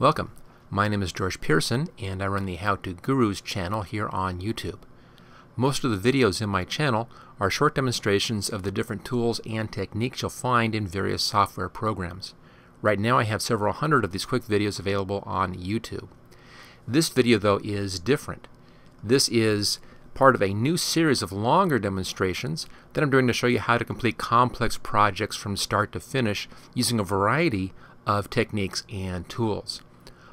Welcome. My name is George Peirson and I run the How To Gurus channel here on YouTube. Most of the videos in my channel are short demonstrations of the different tools and techniques you'll find in various software programs. Right now I have several hundred of these quick videos available on YouTube. This video though is different. This is part of a new series of longer demonstrations that I'm doing to show you how to complete complex projects from start to finish using a variety of techniques and tools.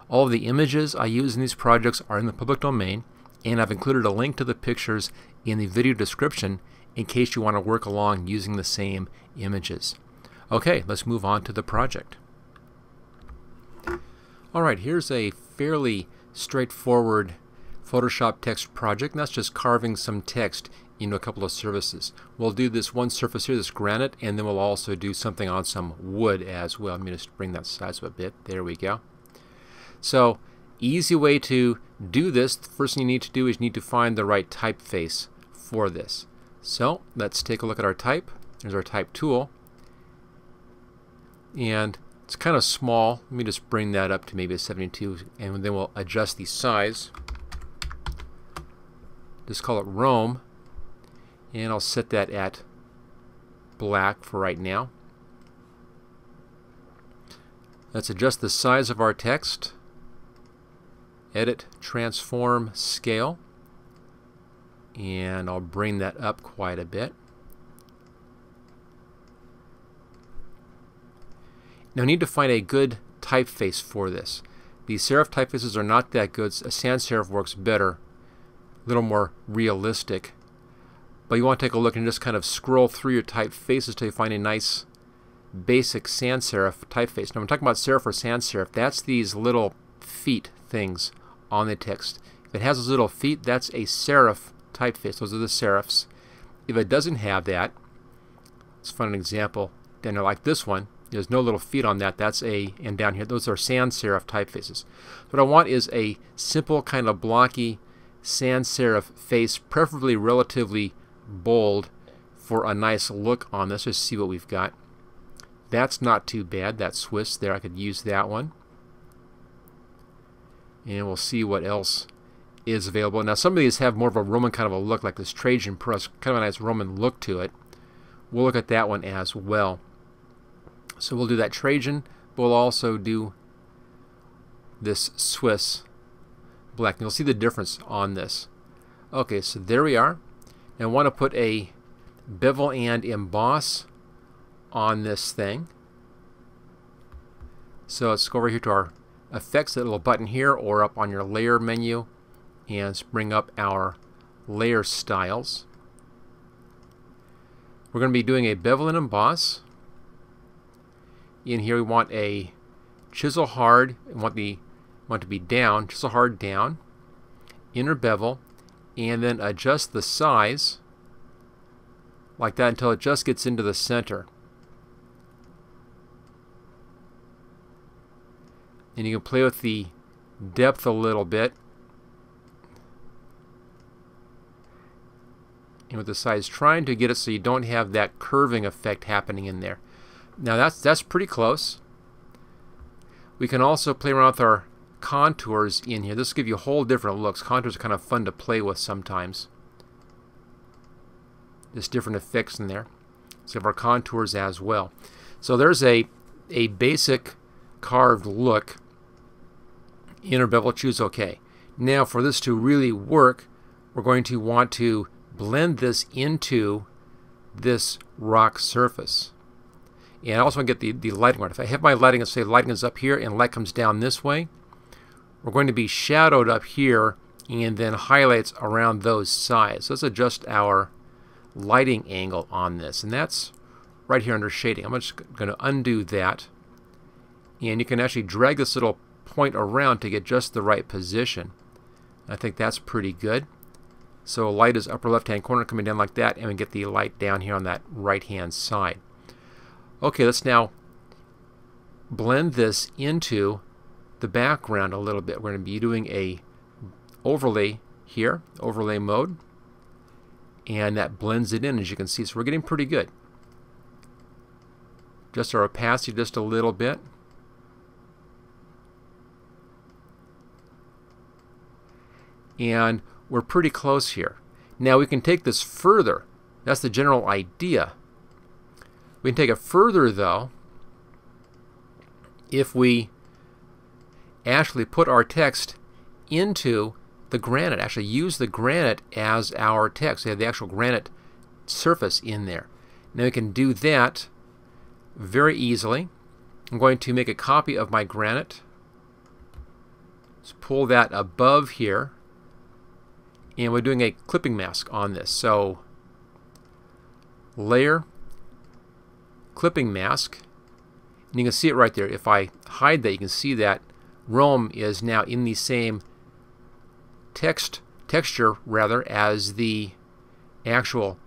All of the images I use in these projects are in the public domain, and I've included a link to the pictures in the video description in case you want to work along using the same images. Okay, let's move on to the project. Alright, here's a fairly straightforward Photoshop text project, and that's just carving some text into a couple of surfaces. We'll do this one surface here, this granite, and then we'll also do something on some wood as well. Let me just bring that size up a bit. There we go. So, easy way to do this, the first thing you need to do is you need to find the right typeface for this. So, let's take a look at our type. There's our type tool. And it's kind of small. Let me just bring that up to maybe a 72, and then we'll adjust the size. Just call it Rome, and I'll set that at black for right now. Let's adjust the size of our text. Edit, transform, scale, and I'll bring that up quite a bit. Now I need to find a good typeface for this. The serif typefaces are not that good. A sans serif works better, a little more realistic, but you want to take a look and just kind of scroll through your typefaces till you find a nice basic sans serif typeface. Now I'm talking about serif or sans serif. That's these little feet things on the text. If it has those little feet, that's a serif typeface. Those are the serifs. If it doesn't have that, let's find an example. Then like this one, there's no little feet on that. That's a, and down here, those are sans serif typefaces. What I want is a simple kind of blocky sans serif face, preferably relatively bold for a nice look on this. Just see what we've got. That's not too bad. That's Swiss there. I could use that one. And we'll see what else is available. Now some of these have more of a Roman kind of a look, like this Trajan press, kind of a nice Roman look to it. We'll look at that one as well. So we'll do that Trajan, but we'll also do this Swiss black. And you'll see the difference on this. Okay, so there we are. Now I want to put a bevel and emboss on this thing. So let's go over here to our effects, that little button here, or up on your layer menu, and let's bring up our layer styles. We're going to be doing a bevel and emboss. In here we want a chisel hard, want to be down, chisel hard down, inner bevel, and then adjust the size like that until it just gets into the center. And you can play with the depth a little bit and with the size, trying to get it so you don't have that curving effect happening in there. Now that's pretty close. We can also play around with our contours in here. This will give you a whole different looks. Contours are kind of fun to play with sometimes. There's different effects in there. Let's have our contours as well. So there's a basic carved look. Inner bevel, choose OK. Now for this to really work, we're going to want to blend this into this rock surface. And I also want to get the lighting right. If I have my lighting, let's say lighting is up here and light comes down this way, we're going to be shadowed up here and then highlights around those sides. Let's adjust our lighting angle on this, and that's right here under shading. I'm just going to undo that, and you can actually drag this little point around to get just the right position. I think that's pretty good. So light is upper left hand corner coming down like that, and we get the light down here on that right hand side. Okay, let's now blend this into the background a little bit. We're going to be doing a overlay here, overlay mode, and that blends it in, as you can see. So we're getting pretty good. Just our opacity just a little bit. and we're pretty close here. Now we can take this further. That's the general idea. We can take it further though if we actually put our text into the granite, actually use the granite as our text. We have the actual granite surface in there. Now we can do that very easily. I'm going to make a copy of my granite. Let's pull that above here, and we're doing a clipping mask on this. So layer, clipping mask, and you can see it right there. If I hide that, you can see that Rome is now in the same texture as the actual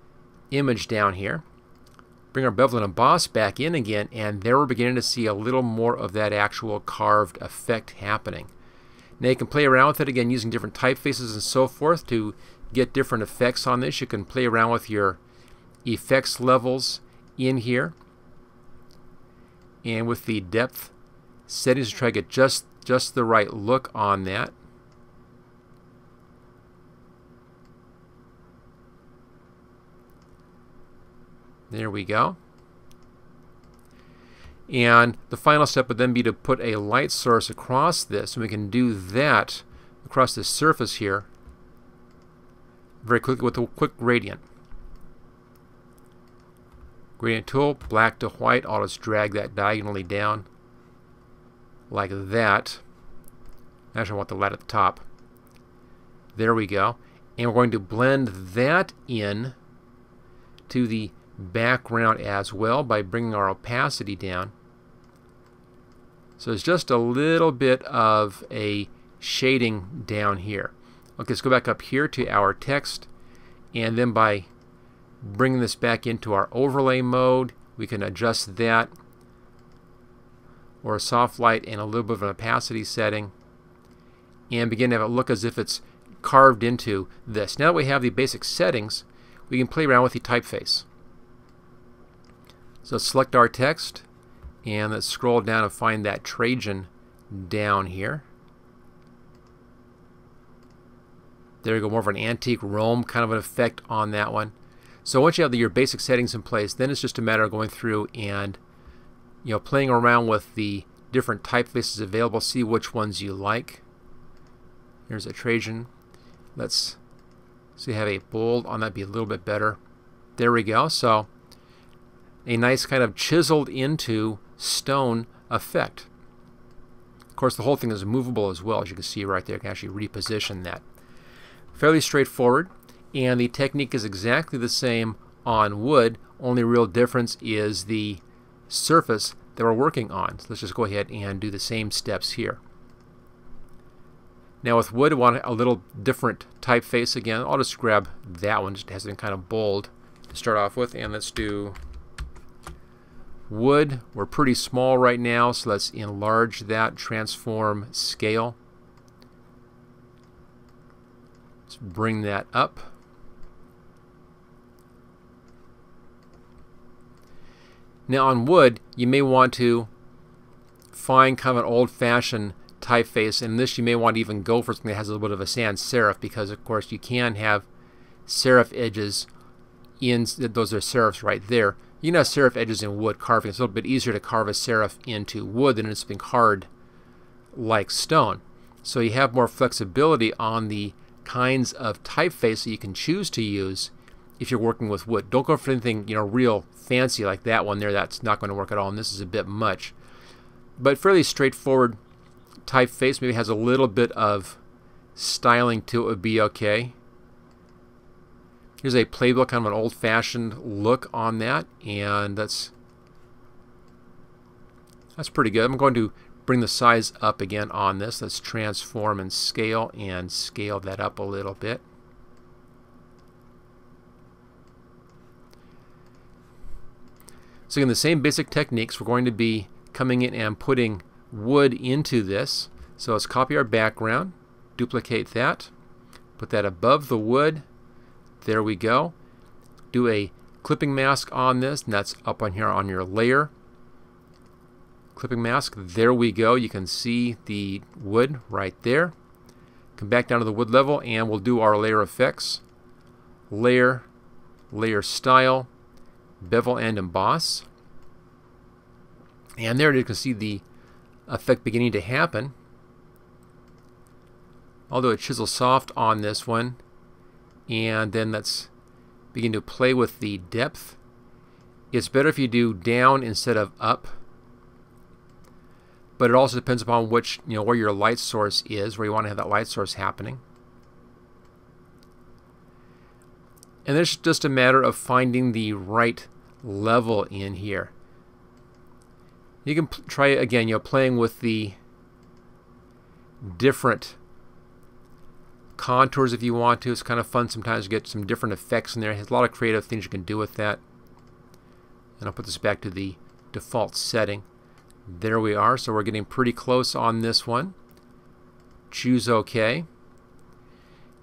image down here. Bring our bevel and emboss back in again, and there we're beginning to see a little more of that actual carved effect happening. Now you can play around with it again using different typefaces and so forth to get different effects on this. You can play around with your effects levels in here and with the depth settings to try to get just the right look on that. There we go. And the final step would then be to put a light source across this, and we can do that across this surface here very quickly with a quick gradient. Gradient tool, black to white. I'll just drag that diagonally down like that. Actually, I want the light at the top. There we go. And we're going to blend that in to the background as well by bringing our opacity down. So there's just a little bit of a shading down here. Okay, let's go back up here to our text, and then by bringing this back into our overlay mode, we can adjust that, or a soft light and a little bit of an opacity setting, and begin to have it look as if it's carved into this. Now that we have the basic settings, we can play around with the typeface. So select our text, and let's scroll down and find that Trajan down here. There you go, more of an antique Rome kind of an effect on that one. So once you have your basic settings in place, then it's just a matter of going through and, you know, playing around with the different typefaces available, see which ones you like. Here's a Trajan. Let's see, have a bold on that, be a little bit better. There we go. So a nice kind of chiseled into stone effect. Of course, the whole thing is movable as well, as you can see right there. You can actually reposition that. Fairly straightforward, and the technique is exactly the same on wood. Only real difference is the surface that we're working on. So let's just go ahead and do the same steps here. Now with wood, I want a little different typeface again. I'll just grab that one. It has been kind of bold to start off with, and let's do wood. We're pretty small right now, so let's enlarge that, transform scale. Let's bring that up. Now on wood, you may want to find kind of an old-fashioned typeface, and this you may want to even go for something that has a little bit of a sans serif, because of course you can have serif edges in, those are serifs right there. You can have serif edges in wood carving. It's a little bit easier to carve a serif into wood than it's been carved like stone. So you have more flexibility on the kinds of typeface that you can choose to use if you're working with wood. Don't go for anything, you know, real fancy like that one there. That's not going to work at all, and this is a bit much. But fairly straightforward typeface. Maybe has a little bit of styling to it would be okay. Here's a Playbook, kind of an old-fashioned look on that, and that's pretty good. I'm going to bring the size up again on this. Let's transform and scale that up a little bit. So again, the same basic techniques. We're going to be coming in and putting wood into this. So let's copy our background, duplicate that, put that above the wood. There we go. Do a clipping mask on this, and that's up on here on your layer. Clipping mask, there we go. You can see the wood right there. Come back down to the wood level and we'll do our layer effects. Layer, layer style, bevel and emboss. And there you can see the effect beginning to happen. I'll do a chisel soft on this one. And then let's begin to play with the depth. It's better if you do down instead of up. But it also depends upon which, where your light source is, where you want to have that light source happening. And it's just a matter of finding the right level in here. You can try again, playing with the different contours if you want to. It's kind of fun sometimes to get some different effects in there. There's a lot of creative things you can do with that. And I'll put this back to the default setting. There we are. So we're getting pretty close on this one. Choose OK.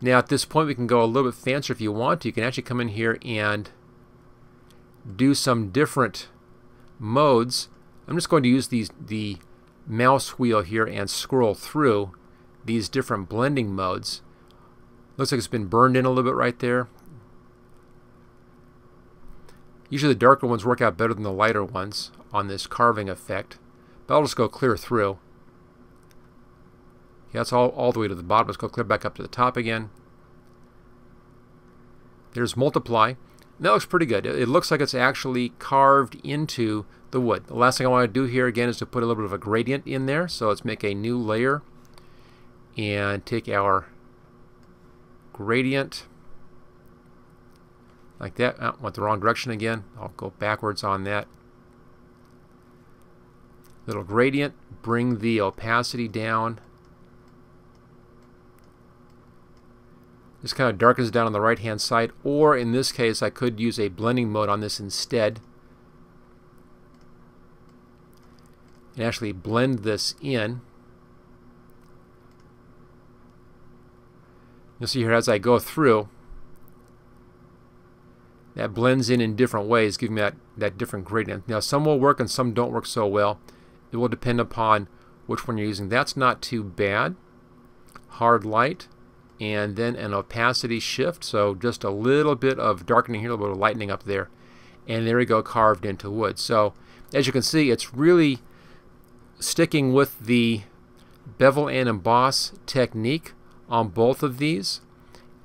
Now at this point we can go a little bit fancier if you want to. You can actually come in here and do some different modes. I'm just going to use the mouse wheel here and scroll through these different blending modes. Looks like it's been burned in a little bit right there. Usually the darker ones work out better than the lighter ones on this carving effect. But I'll just go clear through. Yeah, that's all the way to the bottom. Let's go clear back up to the top again. There's multiply. That looks pretty good. It looks like it's actually carved into the wood. The last thing I want to do here again is to put a little bit of a gradient in there. So let's make a new layer and take our gradient like that. I went the wrong direction again. I'll go backwards on that. Little gradient. Bring the opacity down. This kind of darkens down on the right hand side, or in this case I could use a blending mode on this instead and actually blend this in. You'll see here as I go through that blends in different ways, giving me that different gradient. Now some will work and some don't work so well. It will depend upon which one you're using. That's not too bad. Hard light and then an opacity shift, so just a little bit of darkening here, a little bit of lightening up there, and there we go, carved into wood. So as you can see, it's really sticking with the bevel and emboss technique on both of these,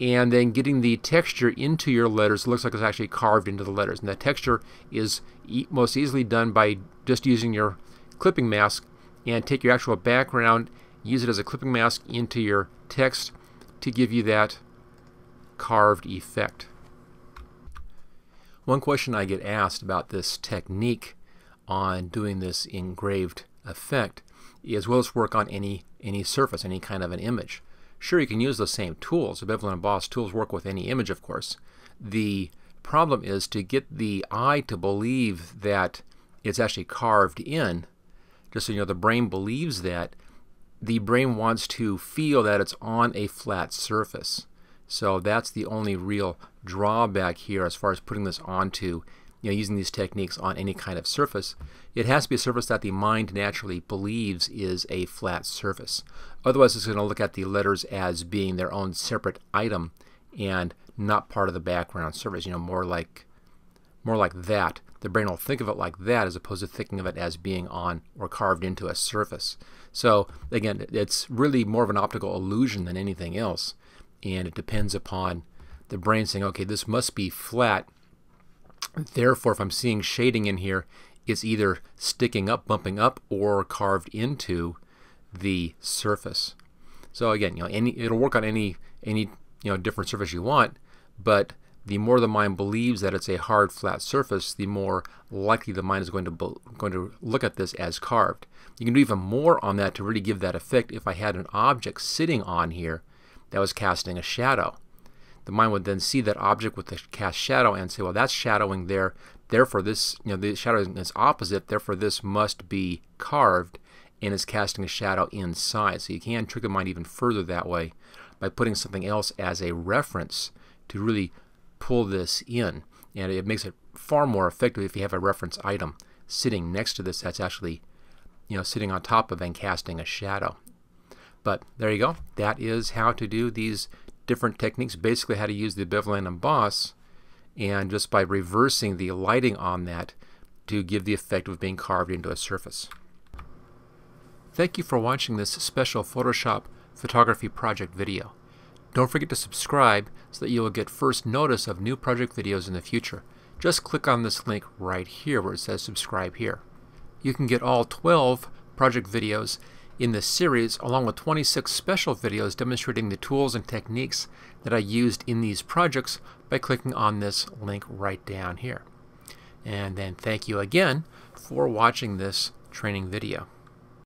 and then getting the texture into your letters. It looks like it's actually carved into the letters, and the texture is most easily done by just using your clipping mask, and take your actual background, use it as a clipping mask into your text to give you that carved effect. One question I get asked about this technique on doing this engraved effect is, will this work on any surface, any kind of an image? Sure, you can use the same tools. The bevel and emboss tools work with any image, of course. The problem is to get the eye to believe that it's actually carved in. Just so you know, the brain believes that. The brain wants to feel that it's on a flat surface. So that's the only real drawback here as far as putting this onto, using these techniques on any kind of surface. It has to be a surface that the mind naturally believes is a flat surface. Otherwise it's going to look at the letters as being their own separate item and not part of the background surface, more like that. The brain will think of it like that as opposed to thinking of it as being on or carved into a surface. So again, it's really more of an optical illusion than anything else, and it depends upon the brain saying, okay, this must be flat, therefore if I'm seeing shading in here, it's either sticking up, bumping up, or carved into the surface. So again, it'll work on any different surface you want, but the more the mind believes that it's a hard, flat surface, the more likely the mind is going to look at this as carved. You can do even more on that to really give that effect. If I had an object sitting on here that was casting a shadow, the mind would then see that object with the cast shadow and say, well, that's shadowing there, therefore this, the shadow is opposite, therefore this must be carved, and it's casting a shadow inside. So you can trick the mind even further that way by putting something else as a reference to really pull this in, and it makes it far more effective if you have a reference item sitting next to this that's actually sitting on top of and casting a shadow. But there you go. That is how to do these different techniques, basically how to use the bivalent emboss, and just by reversing the lighting on that to give the effect of being carved into a surface. Thank you for watching this special Photoshop photography project video. Don't forget to subscribe so that you will get first notice of new project videos in the future. Just click on this link right here where it says subscribe here. You can get all 12 project videos in this series along with 26 special videos demonstrating the tools and techniques that I used in these projects by clicking on this link right down here. And then thank you again for watching this training video.